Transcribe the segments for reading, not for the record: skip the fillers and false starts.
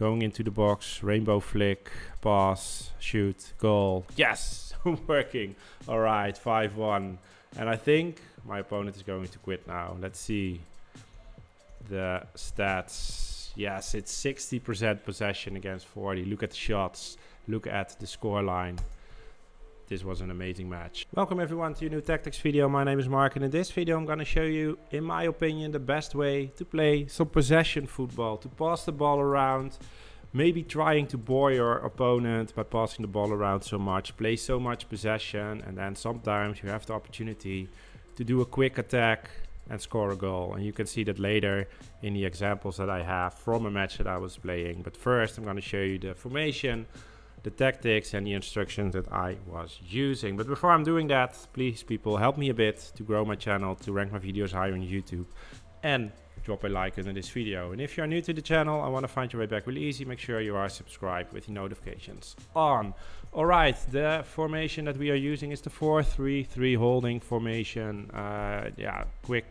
Going into the box, rainbow flick, pass, shoot, goal. Yes, working. All right, 5-1. And I think my opponent is going to quit now. Let's see the stats. Yes, it's 60% possession against 40. Look at the shots. Look at the scoreline. This was an amazing match. Welcome everyone to your new tactics video. My name is Mark, and in this video I'm going to show you, in my opinion, the best way to play some possession football, to pass the ball around, maybe trying to bore your opponent by passing the ball around so much, play so much possession, and then sometimes you have the opportunity to do a quick attack and score a goal. And you can see that later in the examples that I have from a match that I was playing. But first I'm going to show you the formation, the tactics and the instructions that I was using. But before I'm doing that, please people, help me a bit to grow my channel, to rank my videos higher on YouTube, and drop a like under this video. And if you're new to the channel, I want to find your way back really easy, make sure you are subscribed with the notifications on. All right, the formation that we are using is the 4-3-3 holding formation. Yeah, quick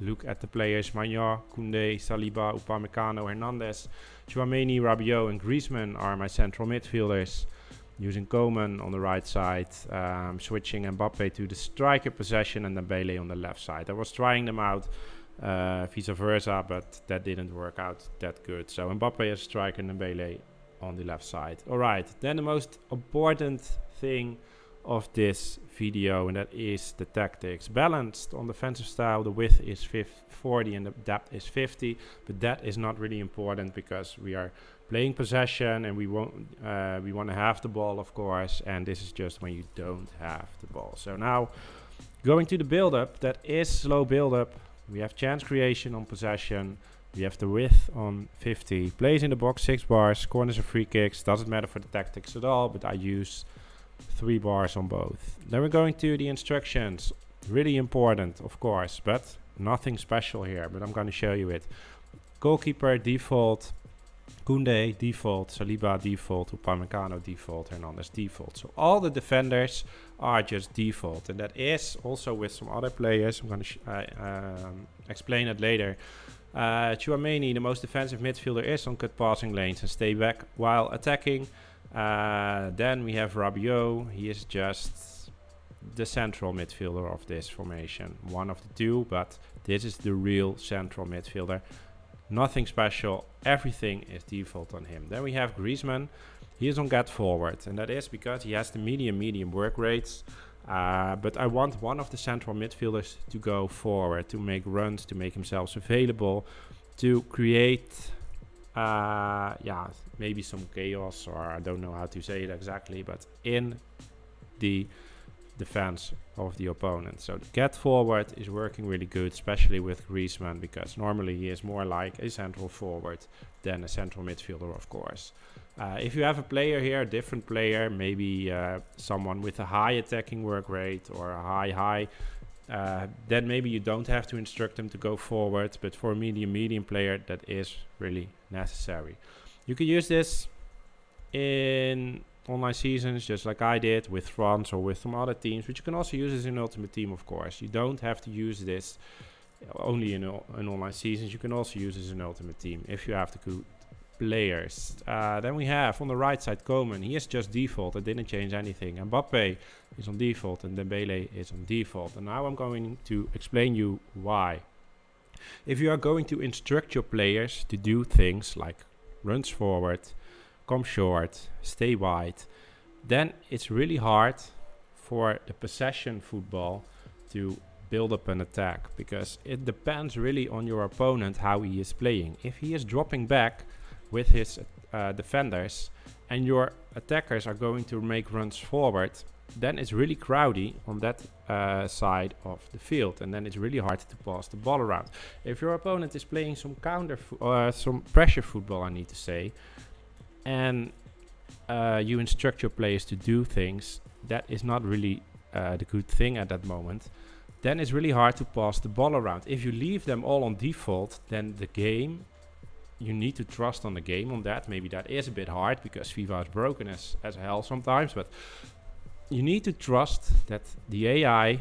look at the players: Maignan, Koundé, Saliba, Upamecano, Hernandez, Tchouaméni, Rabiot and Griezmann are my central midfielders. Using Coman on the right side, switching Mbappé to the striker possession and Dembélé on the left side. I was trying them out vice versa, but that didn't work out that good. So Mbappé as striker and Dembélé on the left side. Alright, then the most important thing of this video, and that is the tactics. Balanced on the defensive style, the width is 40 and the depth is 50, but that is not really important because we are playing possession and we want to have the ball, of course, and this is just when you don't have the ball. So now going to the build-up, that is slow build-up. We have chance creation on possession. We have the width on 50. Plays in the box, 6 bars, corners and free kicks. Doesn't matter for the tactics at all, but I use 3 bars on both. Then we're going to the instructions. Really important, of course, but nothing special here, but I'm going to show you it. Goalkeeper default, Koundé default, Saliba default, Upamecano default, Hernandez default. So all the defenders are just default, and that is also with some other players. I'm going to explain it later. Tchouaméni, the most defensive midfielder, is on cut passing lanes and stay back while attacking. Then we have Rabiot. He is just the central midfielder of this formation, one of the two, but this is the real central midfielder. Nothing special, everything is default on him. Then we have Griezmann. He is on get forward, and that is because he has the medium work rates, but I want one of the central midfielders to go forward, to make runs, to make himself available, to create yeah, maybe some chaos, or I don't know how to say it exactly, but in the defense of the opponent. So the get forward is working really good, especially with Griezmann, because normally he is more like a central forward than a central midfielder, of course. If you have a player here, a different player, maybe someone with a high attacking work rate or a high, then maybe you don't have to instruct them to go forward, but for a medium player, that is really necessary. You can use this in online seasons, just like I did with France or with some other teams, but you can also use this in Ultimate Team, of course. You don't have to use this only in online seasons. You can also use this in Ultimate Team if you have the good players. Then we have on the right side Coman. He is just default. I didn't change anything. Mbappé is on default and Dembélé is on default. And now I'm going to explain you why. If you are going to instruct your players to do things like runs forward, come short, stay wide, then it's really hard for the possession football to build up an attack, because it depends really on your opponent how he is playing. If he is dropping back with his defenders and your attackers are going to make runs forward, then it's really crowded on that side of the field, and then it's really hard to pass the ball around. If your opponent is playing some some pressure football, I need to say, and you instruct your players to do things, that is not really the good thing at that moment. Then it's really hard to pass the ball around. If you leave them all on default, then the game, you need to trust on the game on that. Maybe that is a bit hard because FIFA is broken as hell sometimes, but you need to trust that the AI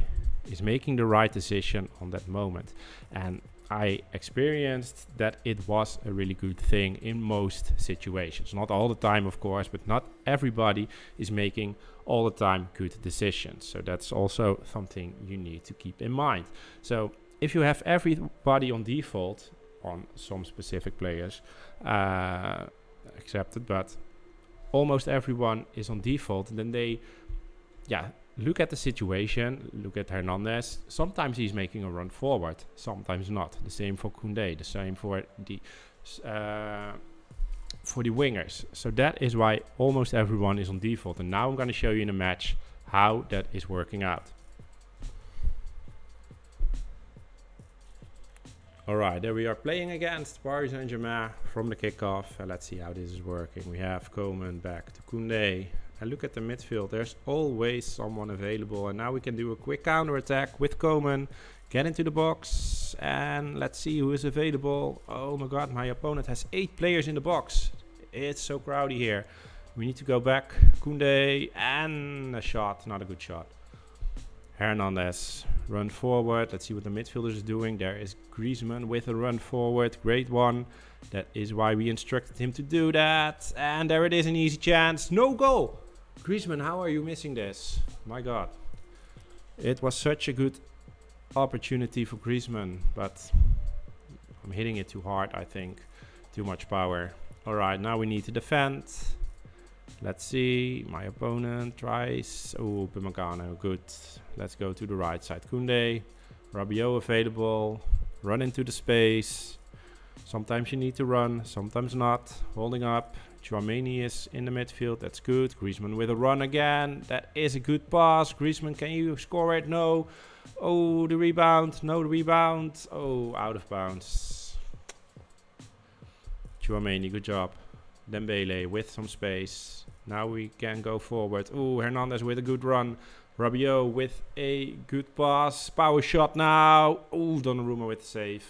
is making the right decision on that moment. And I experienced that it was a really good thing in most situations. Not all the time, of course, but not everybody is making all the time good decisions. So that's also something you need to keep in mind. So if you have everybody on default, on some specific players accepted, but almost everyone is on default, then they, look at the situation. Look at Hernandez. Sometimes he's making a run forward, sometimes not. The same for Koundé, the same for the wingers. So that is why almost everyone is on default. And now I'm going to show you in a match how that is working out. All right, there we are playing against Paris Saint-Germain from the kickoff. Let's see how this is working. We have Coman back to Koundé. And look at the midfield. There's always someone available. And now we can do a quick counter-attack with Coman. Get into the box. And let's see who is available. Oh my god, my opponent has 8 players in the box. It's so crowded here. We need to go back. Koundé. And a shot. Not a good shot. Hernandez. Run forward. Let's see what the midfielder is doing. There is Griezmann with a run forward. Great one. That is why we instructed him to do that. And there it is. An easy chance. No goal. Griezmann, how are you missing this? My god. It was such a good opportunity for Griezmann, but I'm hitting it too hard, I think. Too much power. All right, now we need to defend. Let's see. My opponent tries. Oh, Upamecano. Good. Let's go to the right side. Koundé. Rabiot available. Run into the space. Sometimes you need to run, sometimes not. Holding up. Tchouaméni is in the midfield. That's good. Griezmann with a run again. That is a good pass. Griezmann, can you score it? No. Oh, the rebound. No rebound. Oh, out of bounds. Tchouaméni, good job. Dembélé with some space. Now we can go forward. Oh, Hernandez with a good run. Rabiot with a good pass. Power shot now. Oh, Donnarumma with a save.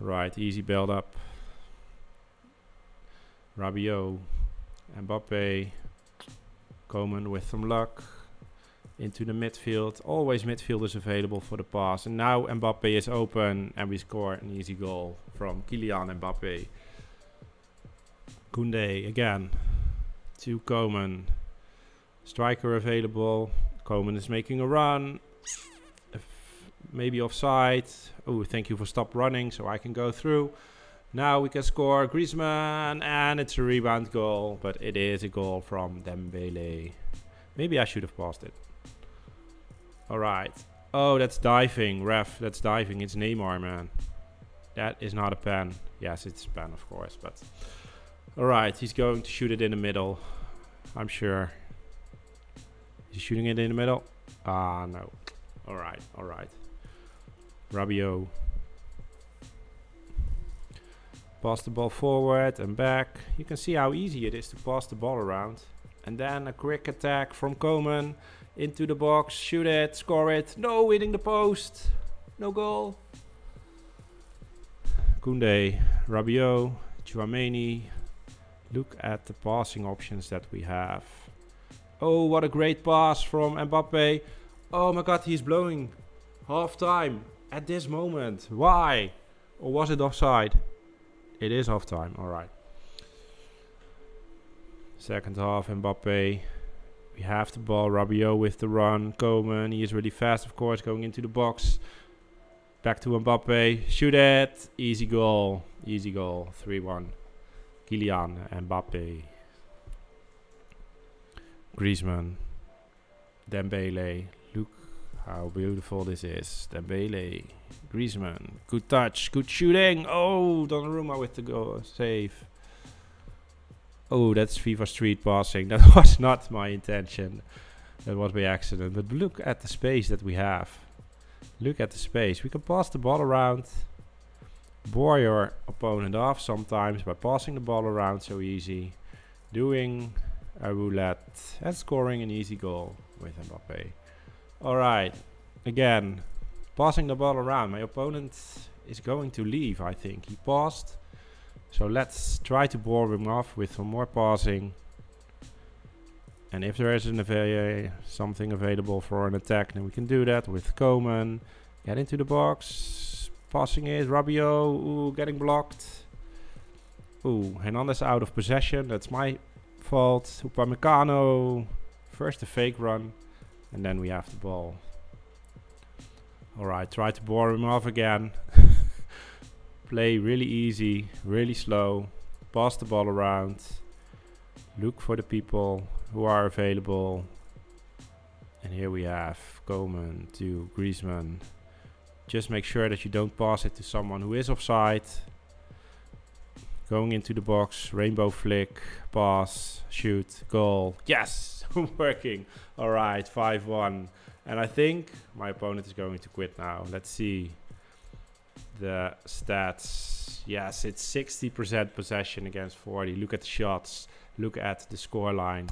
Right, easy build up. Rabiot, Mbappé, Coman with some luck into the midfield. Always midfielders available for the pass. And now Mbappé is open and we score an easy goal from Kylian Mbappé. Koundé again to Coman. Striker available. Coman is making a run. Maybe offside. Oh, thank you for stop running so I can go through. Now we can score. Griezmann, and it's a rebound goal, but it is a goal from Dembélé. Maybe I should have passed it. All right. Oh, that's diving, ref. That's diving. It's Neymar, man. That is not a pen. Yes, it's a pen, of course, but all right, he's going to shoot it in the middle, I'm sure. He's shooting it in the middle. Ah, no. All right. All right. Rabiot. Pass the ball forward and back. You can see how easy it is to pass the ball around. And then a quick attack from Coman into the box. Shoot it, score it. No, hitting the post. No goal. Koundé, Rabiot, Tchouaméni. Look at the passing options that we have. Oh, what a great pass from Mbappé. Oh my god, he's blowing. Half time at this moment. Why? Or was it offside? It is half time. All right. Second half, Mbappé. We have the ball. Rabiot with the run. Coman, he is really fast, of course, going into the box. Back to Mbappé. Shoot it. Easy goal. Easy goal. 3-1. Kylian Mbappé. Griezmann. Dembélé. Look how beautiful this is. Dembélé. Griezmann. Good touch. Good shooting. Oh, Donnarumma with the goal. Save. Oh, that's FIFA Street passing. That was not my intention. That was by accident. But look at the space that we have. Look at the space. We can pass the ball around. Bore your opponent off sometimes by passing the ball around so easy. Doing a roulette. And scoring an easy goal with Mbappé. Alright. Again. Passing the ball around. My opponent is going to leave, I think. He passed. So let's try to bore him off with some more passing. And if there is something available for an attack, then we can do that with Coman. Get into the box. Passing it. Rabiot. Ooh, getting blocked. Ooh, Hernandez out of possession. That's my fault. Upamecano. First the fake run. And then we have the ball. Alright, try to bore him off again. Play really easy. Really slow. Pass the ball around. Look for the people who are available. And here we have Coleman to Griezmann. Just make sure that you don't pass it to someone who is offside. Going into the box, rainbow flick, pass, shoot, goal. Yes, working. All right, 5-1. And I think my opponent is going to quit now. Let's see the stats. Yes, it's 60% possession against 40. Look at the shots. Look at the scoreline.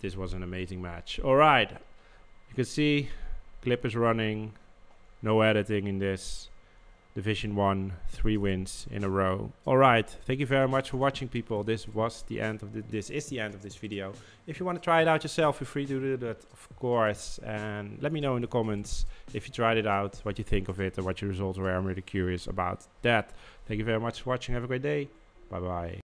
This was an amazing match. All right. You can see clip is running. No editing in this. Division 1, 3 wins in a row. Alright, thank you very much for watching, people. This is the end of this video. If you want to try it out yourself, feel free to do that, of course. And let me know in the comments if you tried it out, what you think of it, and what your results were. I'm really curious about that. Thank you very much for watching. Have a great day. Bye-bye.